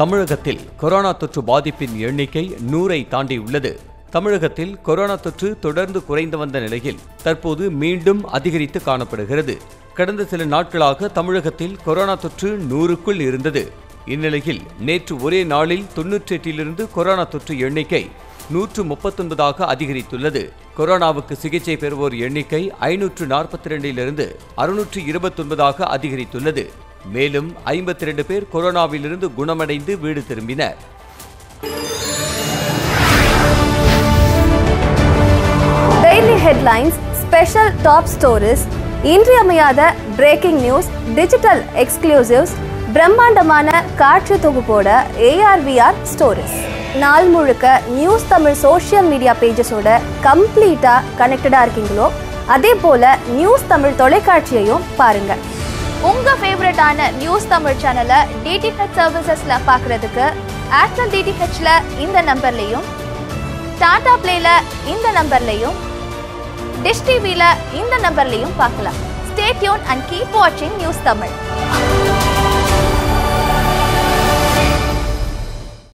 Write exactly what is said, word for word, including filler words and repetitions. தமிழகத்தில் கொரோனா தொற்று பாதிப்பின் எண்ணிக்கை நூறை தாண்டி உள்ளது. தமிழகத்தில் கொரோனா தொற்று தொடர்ந்து குறைந்து வந்த நிலையில் தற்போது மீண்டும் அதிகரித்து காணப்படுகிறது. கடந்த சில நாட்களாக தமிழகத்தில் கொரோனா தொற்று நூறுக்குள் இருந்தது. இந்நிலையில் நேற்று ஒரே நாளில் தொன்னூற்றி எட்டிலிருந்து கொரோனா தொற்று எண்ணிக்கை நூற்று முப்பத்தொன்பதாக அதிகரித்துள்ளது. கொரோனாவுக்கு சிகிச்சை பெறுவோர் எண்ணிக்கை ஐநூற்று நாற்பத்தி இரண்டிலிருந்து அறுநூற்று இருபத்தி ஒன்பதாக அதிகரித்துள்ளது. மேலும் ஐம்பத்தி இரண்டு பேர் கொரோனாவிலிருந்து குணமடைந்து வீடு திரும்பினர். Daily headlines, special top stories, இன்றியமையாத பிரேக்கிங் நியூஸ், டிஜிட்டல் எக்ஸ்க்ளூசிவ்ஸ், பிரம்மாண்டமான காட்சி தொகுப்போட ஏஆர்விஆர் ஸ்டோரிஸ். நாள் முழுக்க நியூஸ் தமிழ் சோஷியல் மீடியா பேஜஸோட கம்ப்ளீட்டாக கனெக்டடாக இருக்கீங்களோ அதே போல் நியூஸ் தமிழ் தொலைக்காட்சியையும் பாருங்கள். உங்கள் ஃபேவரட்டான நியூஸ் தமிழ் சேனலை டிடிஹெச் சர்வீசஸில் பார்க்குறதுக்கு ஏர்டெல் டிடிஹெச்சில் இந்த நம்பர்லேயும், டாடா பிளேயில் இந்த நம்பர்லேயும், டிஷ் டிவியில் இந்த நம்பர்லேயும் பார்க்கலாம். ஸ்டே டியூன் அண்ட் கீப் வாட்சிங் நியூஸ் தமிழ்.